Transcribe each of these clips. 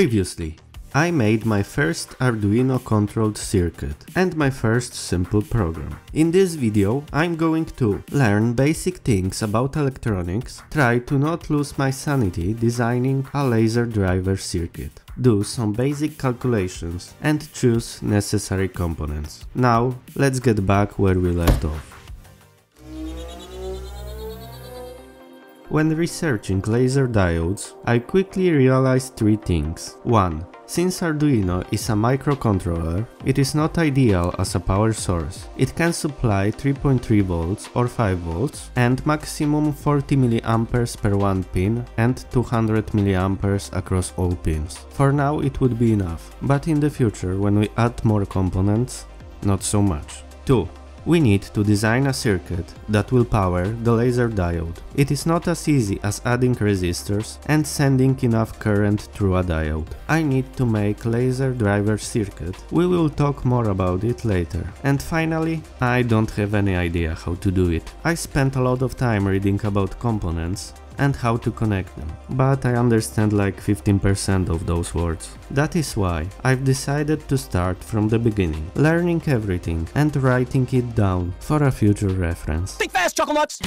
Previously, I made my first Arduino controlled circuit and my first simple program. In this video I'm going to learn basic things about electronics, try to not lose my sanity designing a laser driver circuit, do some basic calculations and choose necessary components. Now let's get back where we left off. When researching laser diodes, I quickly realized three things. 1. Since Arduino is a microcontroller, it is not ideal as a power source. It can supply 3.3 volts or 5 volts and maximum 40 mA per one pin and 200 mA across all pins. For now it would be enough, but in the future when we add more components, not so much. 2. We need to design a circuit that will power the laser diode. It is not as easy as adding resistors and sending enough current through a diode. I need to make laser driver circuit. We will talk more about it later. And finally, I don't have any idea how to do it. I spent a lot of time reading about components and how to connect them, but I understand like 15% of those words. That is why I've decided to start from the beginning, learning everything and writing it down for a future reference. Think fast, chocolates!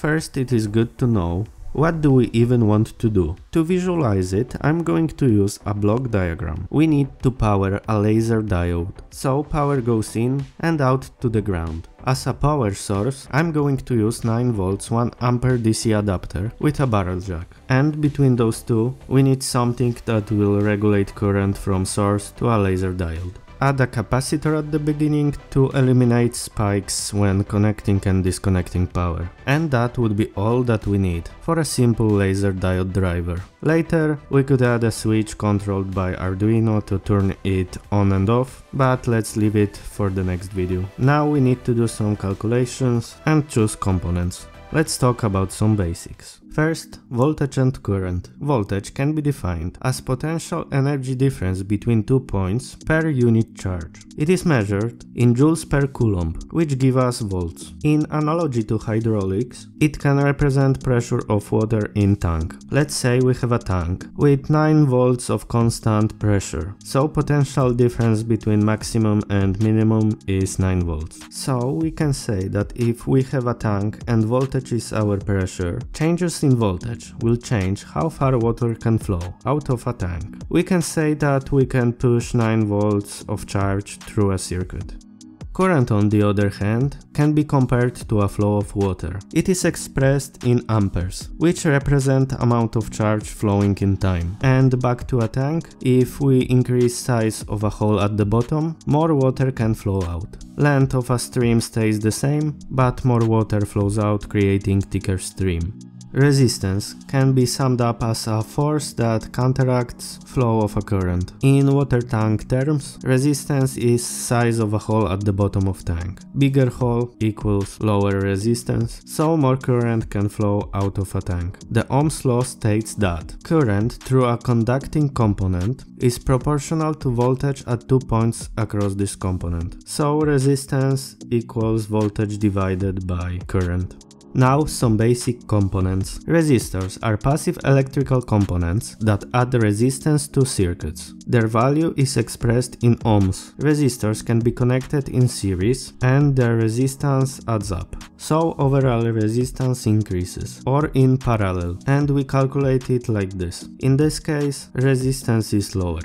First, it is good to know what do we even want to do. To visualize it, I'm going to use a block diagram. We need to power a laser diode, so power goes in and out to the ground. As a power source, I'm going to use 9V 1A DC adapter with a barrel jack. And between those two, we need something that will regulate current from source to a laser diode. Add a capacitor at the beginning to eliminate spikes when connecting and disconnecting power. And that would be all that we need for a simple laser diode driver. Later we could add a switch controlled by Arduino to turn it on and off, but let's leave it for the next video. Now we need to do some calculations and choose components. Let's talk about some basics. First, voltage and current. Voltage can be defined as potential energy difference between 2 points per unit charge. It is measured in joules per coulomb, which give us volts. In analogy to hydraulics, it can represent pressure of water in tank. Let's say we have a tank with 9 volts of constant pressure, so potential difference between maximum and minimum is 9 volts. So we can say that if we have a tank and voltage is our pressure, changes in voltage will change how far water can flow out of a tank. We can say that we can push 9 volts of charge through a circuit. Current, on the other hand, can be compared to a flow of water. It is expressed in amperes, which represent amount of charge flowing in time. And back to a tank, if we increase size of a hole at the bottom, more water can flow out. Length of a stream stays the same, but more water flows out, creating thicker stream. Resistance can be summed up as a force that counteracts flow of a current. In water tank terms, resistance is size of a hole at the bottom of tank. Bigger hole equals lower resistance, so more current can flow out of a tank. The Ohm's law states that current through a conducting component is proportional to voltage at 2 points across this component. So resistance equals voltage divided by current. Now some basic components. Resistors are passive electrical components that add resistance to circuits. Their value is expressed in ohms. Resistors can be connected in series and their resistance adds up. So overall resistance increases, or in parallel, and we calculate it like this. In this case, resistance is lower.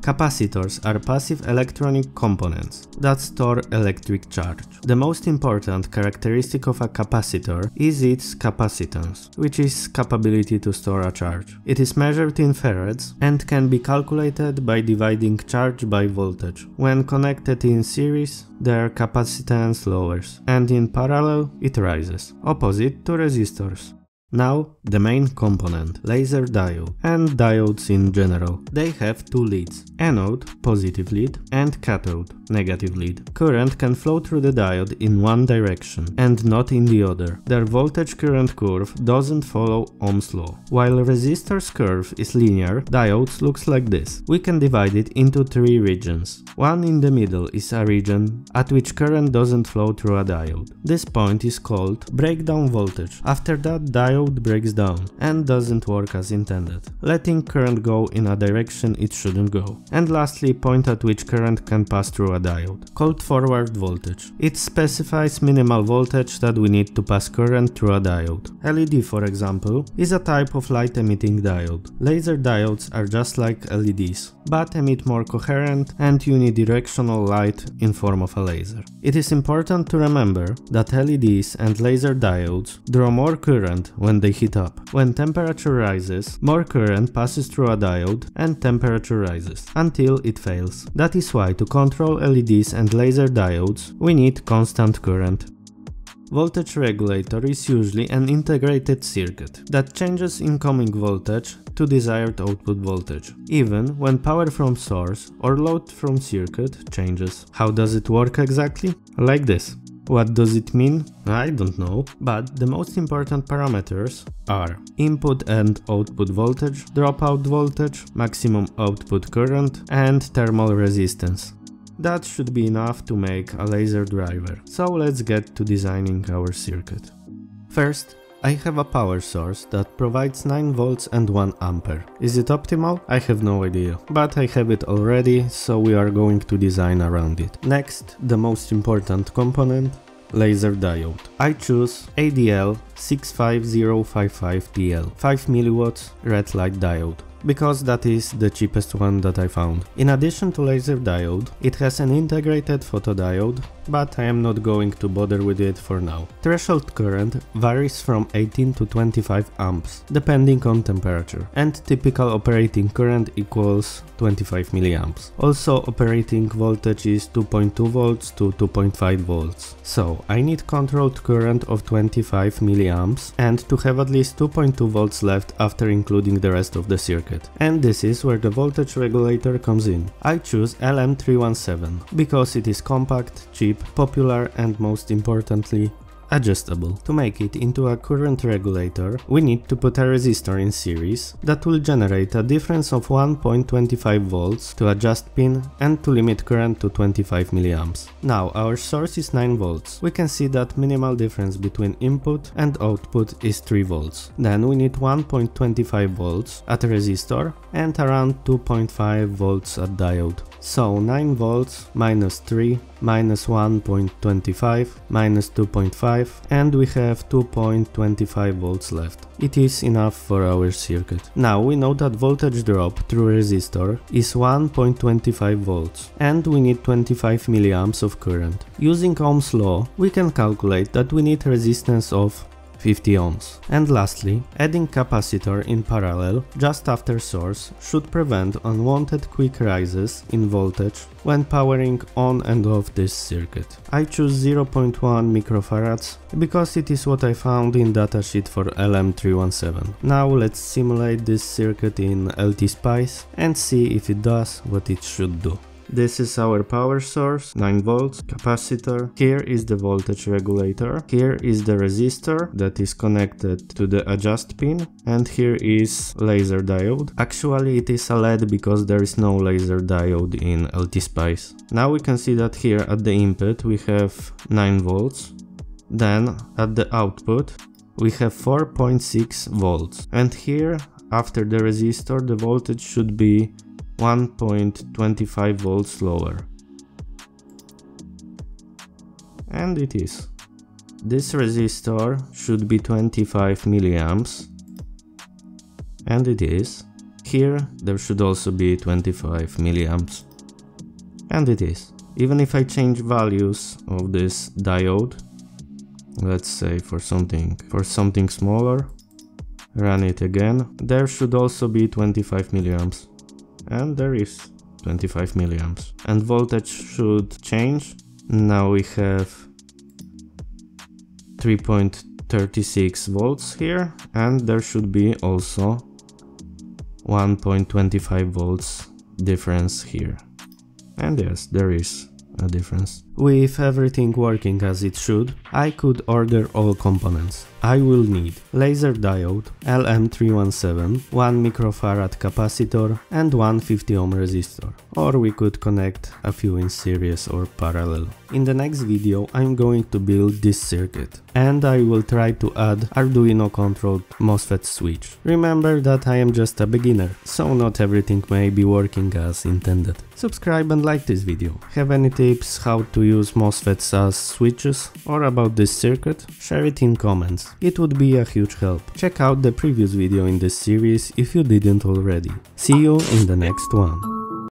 Capacitors are passive electronic components that store electric charge. The most important characteristic of a capacitor is its capacitance, which is capability to store a charge. It is measured in farads and can be calculated by dividing charge by voltage. When connected in series, their capacitance lowers, and in parallel it rises, opposite to resistors. Now the main component, laser diode, and diodes in general. They have two leads, anode, positive lead, and cathode, negative lead. Current can flow through the diode in one direction and not in the other. Their voltage current curve doesn't follow Ohm's law. While resistor's curve is linear, diodes looks like this. We can divide it into three regions. One in the middle is a region at which current doesn't flow through a diode. This point is called breakdown voltage. After that, diode diode breaks down and doesn't work as intended, letting current go in a direction it shouldn't go. And lastly, point at which current can pass through a diode, called forward voltage. It specifies minimal voltage that we need to pass current through a diode. LED, for example, is a type of light emitting diode. Laser diodes are just like LEDs, but emit more coherent and unidirectional light in form of a laser. It is important to remember that LEDs and laser diodes draw more current when they heat up. When temperature rises, more current passes through a diode and temperature rises, until it fails. That is why to control LEDs and laser diodes, we need constant current. Voltage regulator is usually an integrated circuit that changes incoming voltage to desired output voltage, even when power from source or load from circuit changes. How does it work exactly? Like this. What does it mean? I don't know, but the most important parameters are input and output voltage, dropout voltage, maximum output current, and thermal resistance. That should be enough to make a laser driver, so let's get to designing our circuit. First, I have a power source that provides 9 volts and 1 ampere. Is it optimal? I have no idea, but I have it already, so we are going to design around it. Next, the most important component, laser diode. I choose ADL-65055TL 5 mW red light diode, because that is the cheapest one that I found. In addition to laser diode, it has an integrated photodiode, but I am not going to bother with it for now. Threshold current varies from 18 to 25 amps, depending on temperature, and typical operating current equals 25 milliamps. Also, operating voltage is 2.2 volts to 2.5 volts. So, I need controlled current of 25 milliamps and to have at least 2.2 volts left after including the rest of the circuit. And this is where the voltage regulator comes in. I choose LM317 because it is compact, cheap, popular, and most importantly, adjustable. To make it into a current regulator, we need to put a resistor in series that will generate a difference of 1.25 volts to adjust pin and to limit current to 25 milliamps. Now our source is 9 volts. We can see that minimal difference between input and output is 3 volts. Then we need 1.25 volts at a resistor and around 2.5 volts at diode. So 9 volts minus 3 minus 1.25 minus 2.5, and we have 2.25 volts left. It is enough for our circuit. Now we know that voltage drop through resistor is 1.25 volts and we need 25 milliamps of current. Using Ohm's law, we can calculate that we need resistance of 50 ohms. And lastly, adding capacitor in parallel just after source should prevent unwanted quick rises in voltage when powering on and off this circuit. I choose 0.1 microfarads because it is what I found in datasheet for LM317. Now let's simulate this circuit in LTspice and see if it does what it should do. This is our power source, 9 volts, capacitor, here is the voltage regulator, here is the resistor that is connected to the adjust pin, and here is laser diode. Actually it is a LED because there is no laser diode in LTspice. Now we can see that here at the input we have 9 volts, then at the output we have 4.6 volts, and here after the resistor the voltage should be 1.25 volts lower. And it is. This resistor should be 25 milliamps. And it is. Here there should also be 25 milliamps. And it is. Even if I change values of this diode, let's say for something smaller, run it again, there should also be 25 milliamps. And there is 25 milliamps. And voltage should change. Now we have 3.36 volts here, and there should be also 1.25 volts difference here. And yes, there is a difference. With everything working as it should, I could order all components. I will need laser diode, LM317, 1 microfarad capacitor and 150 ohm resistor, or we could connect a few in series or parallel. In the next video I'm going to build this circuit and I will try to add Arduino controlled MOSFET switch. Remember that I am just a beginner, so not everything may be working as intended. Subscribe and like this video. Have any tips how to use MOSFETs as switches or about this circuit? Share it in comments. It would be a huge help. Check out the previous video in this series if you didn't already. See you in the next one.